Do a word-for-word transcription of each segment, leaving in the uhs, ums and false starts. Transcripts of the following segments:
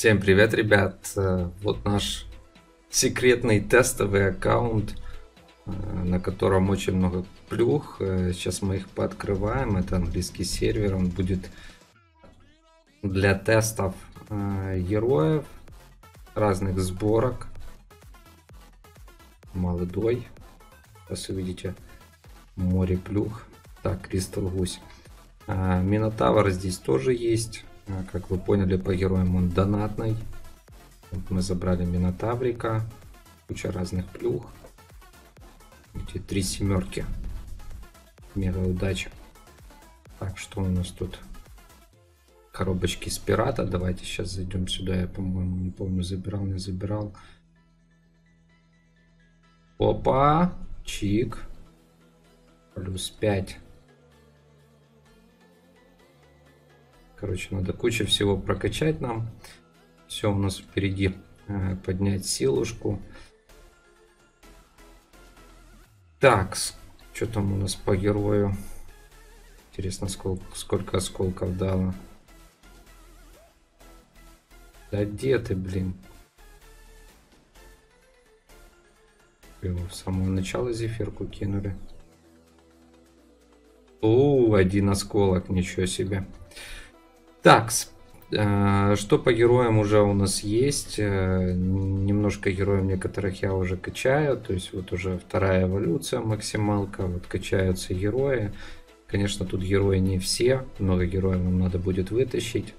Всем привет, ребят! Вот наш секретный тестовый аккаунт, на котором очень много плюх. Сейчас мы их пооткрываем. Это английский сервер, он будет для тестов героев, разных сборок. Молодой. Сейчас увидите море плюх. Так, Кристал Гусь. Минотавр здесь тоже есть. Как вы поняли, по героям он донатный. Вот мы забрали Минотаврика. Куча разных плюх. Эти три семерки. Мега удача. Так, что у нас тут? Коробочки с пирата. Давайте сейчас зайдем сюда. Я, по-моему, не помню, забирал, не забирал. Опа! Чик. Плюс пять. Короче, надо кучу всего прокачать нам. Все у нас впереди. Поднять силушку. Так, что там у нас по герою? Интересно, сколько, сколько осколков дало. Да где ты, блин? Его в самом начале зефирку кинули. О, один осколок, ничего себе. Так, э, что по героям уже у нас есть. Э, немножко героев некоторых я уже качаю. То есть вот уже вторая эволюция, максималка. Вот качаются герои. Конечно, тут герои не все. Много героев нам надо будет вытащить.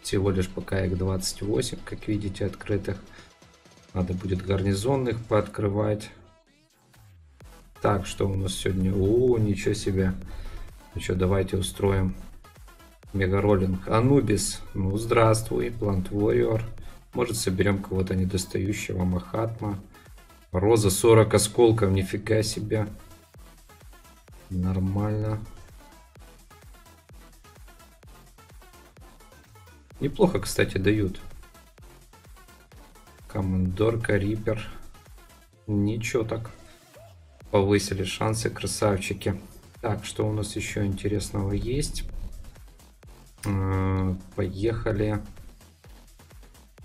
Всего лишь пока их двадцать восемь, как видите, открытых. Надо будет гарнизонных пооткрывать. Так, что у нас сегодня? О, ничего себе. Ну что, давайте устроим мегароллинг. Анубис. Ну, здравствуй. Plant Warrior. Может, соберем кого-то недостающего. Махатма. Роза, сорок осколков. Нифига себе. Нормально. Неплохо, кстати, дают. Командорка, Рипер. Ничего так. Повысили шансы, красавчики. Так, что у нас еще интересного есть? Поехали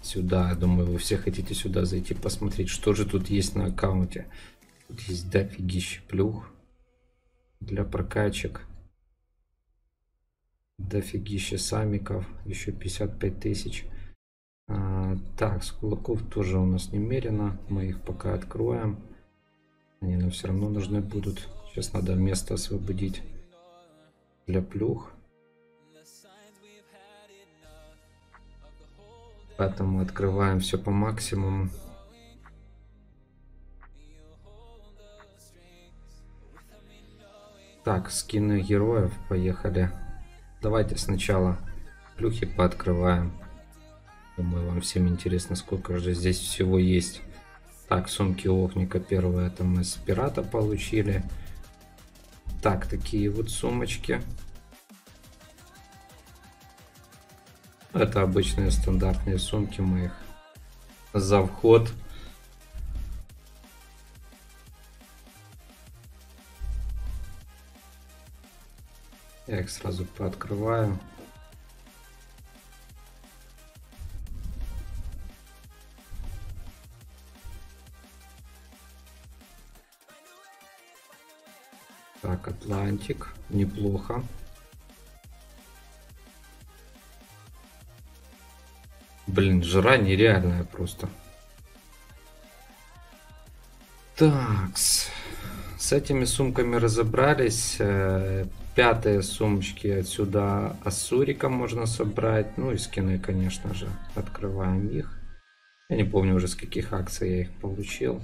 сюда. Я думаю, вы все хотите сюда зайти посмотреть, что же тут есть на аккаунте. Тут есть дофигища плюх для прокачек, дофигища самиков, еще пятьдесят пять тысяч. А, так, с кулаков тоже у нас немерено, мы их пока откроем, они нам все равно нужны будут. Сейчас надо место освободить для плюх. Поэтому открываем все по максимуму. Так, скины героев, поехали. Давайте сначала плюхи пооткрываем. Думаю, вам всем интересно, сколько же здесь всего есть. Так, сумки Лохника первые, это мы с пирата получили. Так, такие вот сумочки. Это обычные стандартные сумки, мы их за вход. Я их сразу пооткрываю. Так, Атлантик, неплохо. Блин, жара нереальная просто. Так, с, с этими сумками разобрались. Пятые сумочки отсюда Асурика можно собрать. Ну и скины, конечно же. Открываем их. Я не помню уже, с каких акций я их получил.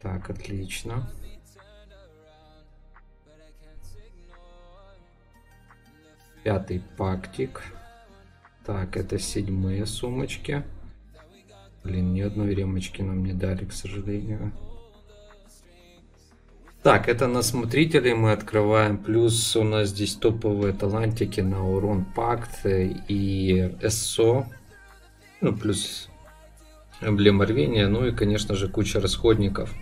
Так, отлично. Пятый пактик. Так, это седьмые сумочки. Блин, ни одной ремочки нам не дали, к сожалению. Так, это на смотрителей мы открываем. Плюс у нас здесь топовые талантики на урон пакт и СО. Ну, плюс эмблема Арвения. Ну и, конечно же, куча расходников.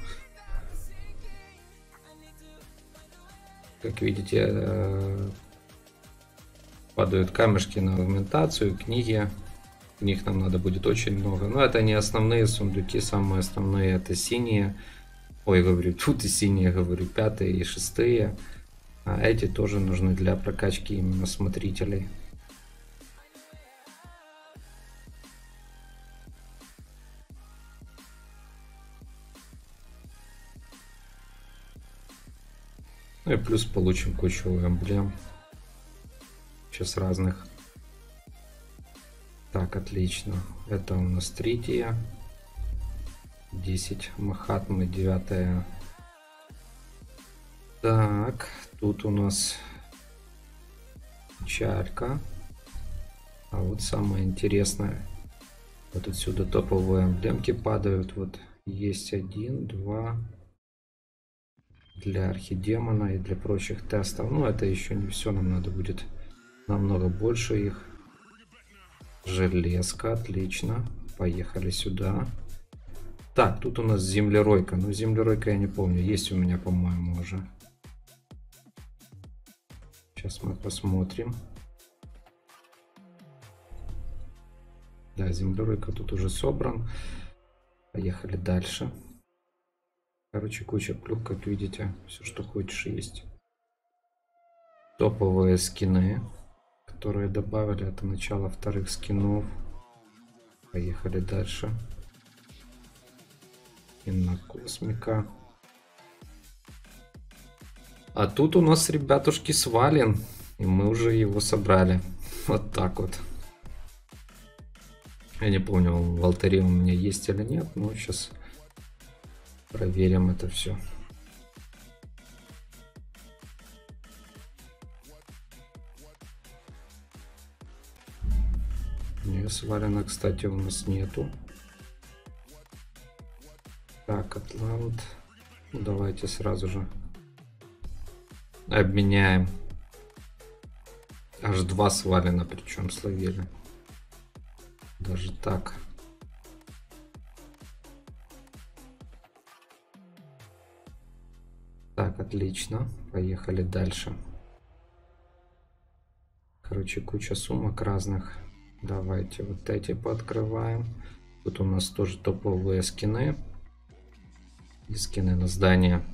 Как видите, падают камешки на аргументацию, книги. Книг нам надо будет очень много. Но это не основные сундуки, самые основные это синие. Ой, говорю, тут и синие, говорю, пятые и шестые. А эти тоже нужны для прокачки именно смотрителей. Ну и плюс получим кучу эмблем. Сейчас разных. Так, отлично. Это у нас третья. десять Махатмы, девятая. Так, тут у нас чарка. А вот самое интересное. Вот отсюда топовые эмблемки падают. Вот есть один, два. Для архидемона и для прочих тестов. Но это еще не все. Нам надо будет намного больше их. Железка, отлично. Поехали сюда. Так, тут у нас землеройка. Ну, землеройка я не помню. Есть у меня, по-моему, уже. Сейчас мы посмотрим. Да, землеройка тут уже собран. Поехали дальше. Короче, куча клюк, как видите. Все, что хочешь, есть. Топовые скины, которые добавили, это начало вторых скинов. Поехали дальше. И на космика. А тут у нас, ребятушки, Свалинн. И мы уже его собрали. Вот так вот. Я не помню, в алтаре у меня есть или нет. Но сейчас проверим это все. Свалинна, кстати, у нас нету. Так, Атлант. Ну, давайте сразу же обменяем. Аж два Свалинна, причем словили. Даже так. Так, отлично. Поехали дальше. Короче, куча сумок разных. Давайте вот эти пооткрываем. Тут у нас тоже топовые скины. И скины на здание.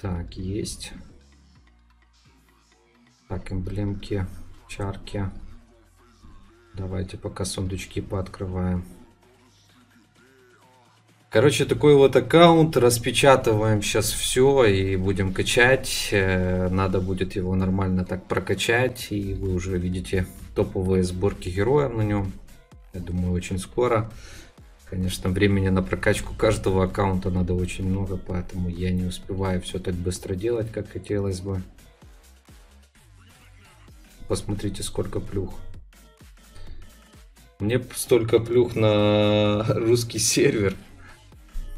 Так, есть. Так, эмблемки, чарки. Давайте пока сундучки пооткрываем. Короче, такой вот аккаунт. Распечатываем сейчас все и будем качать. Надо будет его нормально так прокачать. И вы уже видите топовые сборки героев на нем. Я думаю, очень скоро. Конечно, времени на прокачку каждого аккаунта надо очень много. Поэтому я не успеваю все так быстро делать, как хотелось бы. Посмотрите, сколько плюх. Мне столько плюх на русский сервер.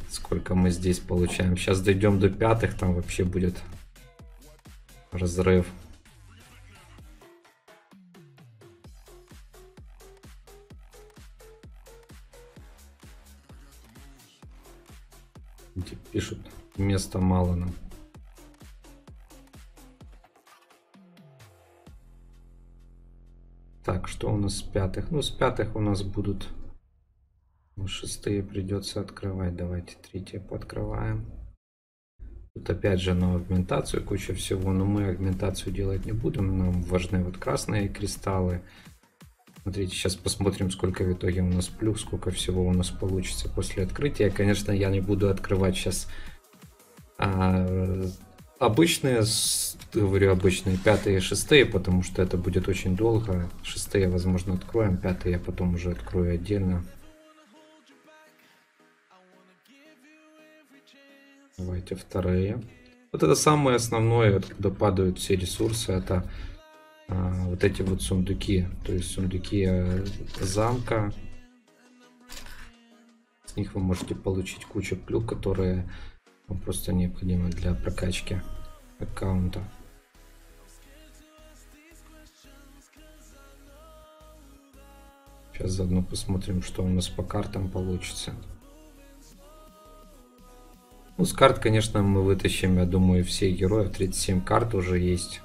Сколько мы здесь получаем. Сейчас дойдем до пятых, там вообще будет разрыв. Пишут, места мало нам. Так, что у нас с пятых? Ну, с пятых у нас будут... Шестые придется открывать. Давайте третье пооткрываем. Тут опять же на агментацию куча всего, но мы агментацию делать не будем. Нам важны вот красные кристаллы. Смотрите, сейчас посмотрим, сколько в итоге у нас плюс, сколько всего у нас получится после открытия. Конечно, я не буду открывать сейчас а, обычные, говорю обычные, пятые и шестые, потому что это будет очень долго. Шестые, возможно, откроем, пятые я потом уже открою отдельно. Давайте вторые. Вот это самое основное, откуда падают все ресурсы, это а, вот эти вот сундуки. То есть сундуки замка. С них вы можете получить кучу клюк, которые вам просто необходимы для прокачки аккаунта. Сейчас заодно посмотрим, что у нас по картам получится. Ну, с карт, конечно, мы вытащим, я думаю, все герои. тридцать семь карт уже есть.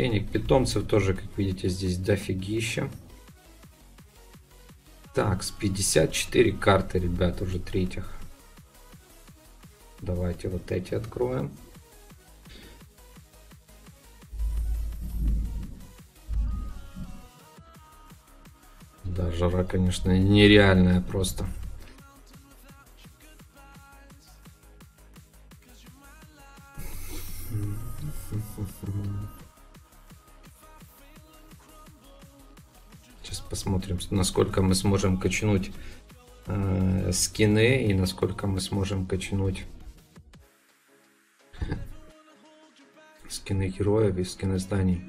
Феник. Питомцев тоже, как видите, здесь дофигища. Так, с пятьдесят четыре карты, ребят, уже третьих. Давайте вот эти откроем. Да, жара, конечно, нереальная просто. Сейчас посмотрим, насколько мы сможем качнуть э, скины и насколько мы сможем качнуть скины героев и скины зданий.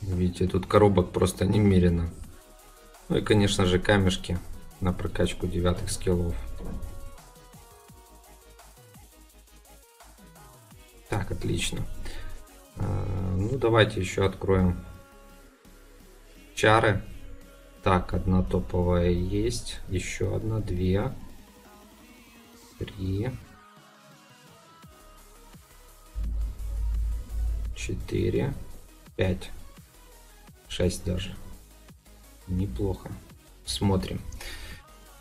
Видите, тут коробок просто немерено. Ну и, конечно же, камешки на прокачку девятых скиллов. Так, отлично. Ну, давайте еще откроем чары. Так, одна топовая есть. Еще одна, две, три, четыре, пять. шесть даже. Неплохо. Смотрим.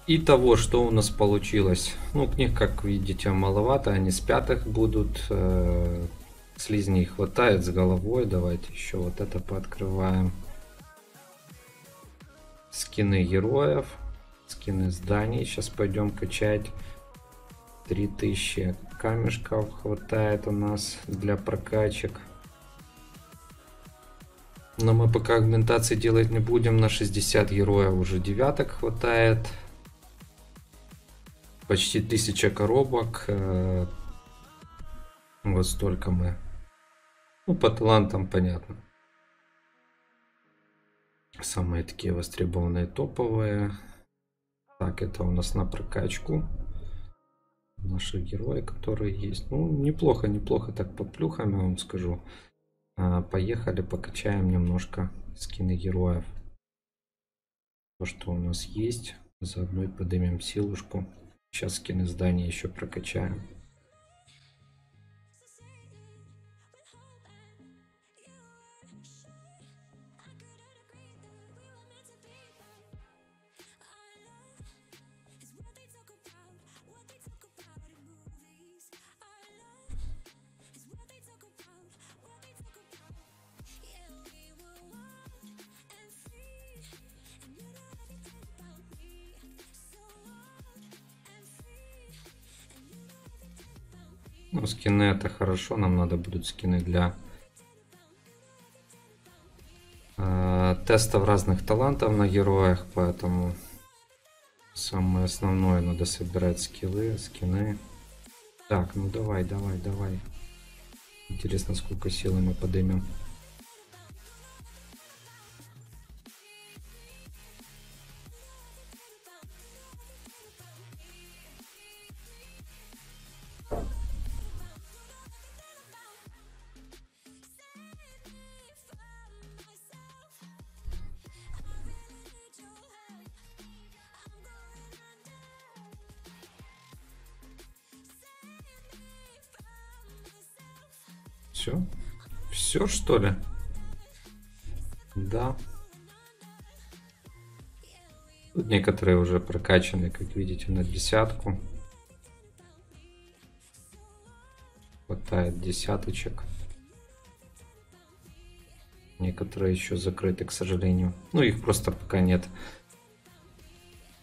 Итого, что у нас получилось. Ну, книг, как видите, маловато. Они с пятых будут. Слизней хватает с головой. Давайте еще вот это пооткрываем. Скины героев. Скины зданий. Сейчас пойдем качать. три тысячи камешков хватает у нас для прокачек. Но мы пока агментации делать не будем. На шестьдесят героев уже девяток хватает. Почти тысяча коробок. Вот столько мы. Ну, по талантам понятно. Самые такие востребованные топовые. Так, это у нас на прокачку. Наши герои, которые есть. Ну, неплохо, неплохо. Так, по плюхам я вам скажу. Поехали, покачаем немножко скины героев. То, что у нас есть. Заодно и поднимем силушку. Сейчас скины здания еще прокачаем. Ну, скины это хорошо, нам надо будут скины для э, тестов разных талантов на героях, поэтому самое основное надо собирать скиллы, скины. Так, ну давай, давай, давай. Интересно, сколько силы мы поднимем. Все? Все, что ли? Да. Тут некоторые уже прокачаны, как видите, на десятку. Хватает десяточек. Некоторые еще закрыты, к сожалению. Ну, их просто пока нет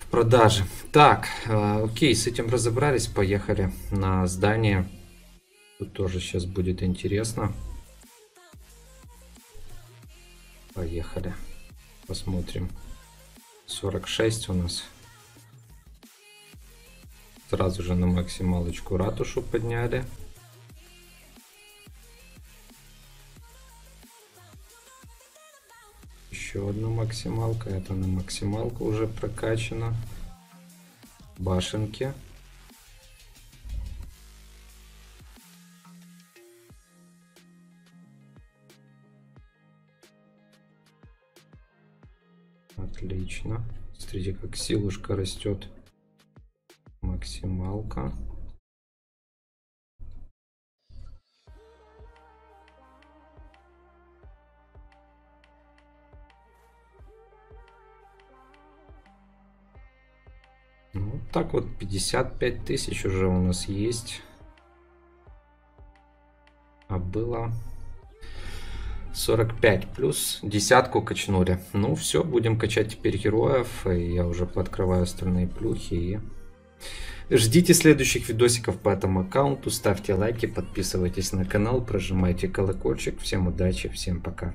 в продаже. Так, э, окей, с этим разобрались. Поехали на здание. Тут тоже сейчас будет интересно. Поехали. Посмотрим. сорок шесть у нас. Сразу же на максималочку ратушу подняли. еще одна максималка, это на максималку уже прокачано. Башенки. Отлично. Смотрите, как силушка растет. Максималка. Ну, так вот, пятьдесят пять тысяч уже у нас есть. А было сорок пять, плюс десятку качнули. Ну все, будем качать теперь героев. И я уже пооткрываю остальные плюхи. И ждите следующих видосиков по этому аккаунту. Ставьте лайки, подписывайтесь на канал, прожимайте колокольчик. Всем удачи, всем пока.